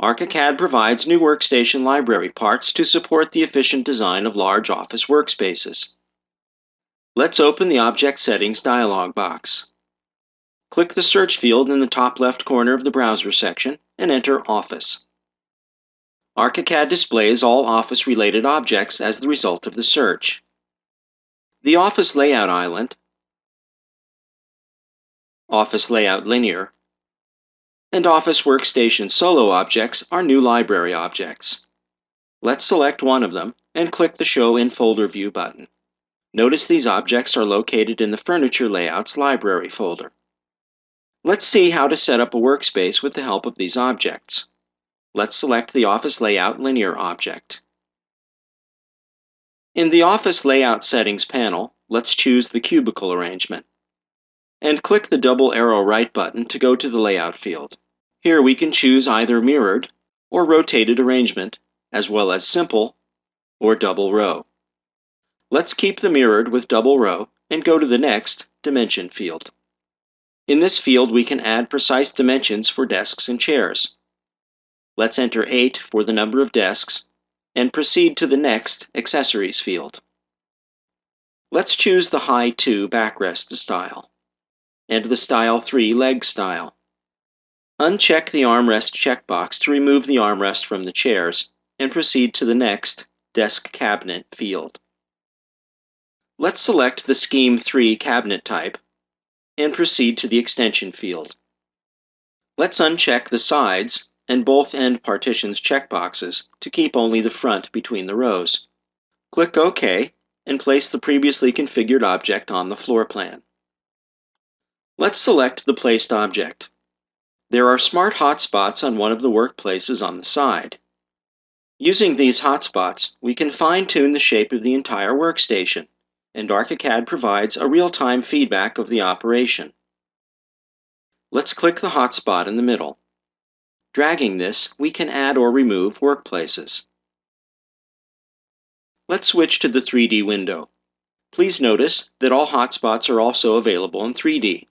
ArchiCAD provides new workstation library parts to support the efficient design of large office workspaces. Let's open the Object Settings dialog box. Click the search field in the top left corner of the browser section and enter Office. ArchiCAD displays all office-related objects as the result of the search. The Office Layout Island, Office Layout Linear, and Office Workstation Solo objects are new library objects. Let's select one of them and click the Show in Folder View button. Notice these objects are located in the Furniture Layouts library folder. Let's see how to set up a workspace with the help of these objects. Let's select the Office Layout Linear object. In the Office Layout Settings panel, let's choose the cubicle arrangement and click the double arrow right button to go to the layout field. Here we can choose either mirrored or rotated arrangement, as well as simple or double row. Let's keep the mirrored with double row and go to the next dimension field. In this field we can add precise dimensions for desks and chairs. Let's enter 8 for the number of desks and proceed to the next accessories field. Let's choose the High 2 backrest style and the Style 3 leg style. Uncheck the armrest checkbox to remove the armrest from the chairs and proceed to the next desk cabinet field. Let's select the Scheme 3 cabinet type and proceed to the extension field. Let's uncheck the sides and both end partitions checkboxes to keep only the front between the rows. Click OK and place the previously configured object on the floor plan. Let's select the placed object. There are smart hotspots on one of the workplaces on the side. Using these hotspots, we can fine-tune the shape of the entire workstation, and ArchiCAD provides a real-time feedback of the operation. Let's click the hotspot in the middle. Dragging this, we can add or remove workplaces. Let's switch to the 3D window. Please notice that all hotspots are also available in 3D.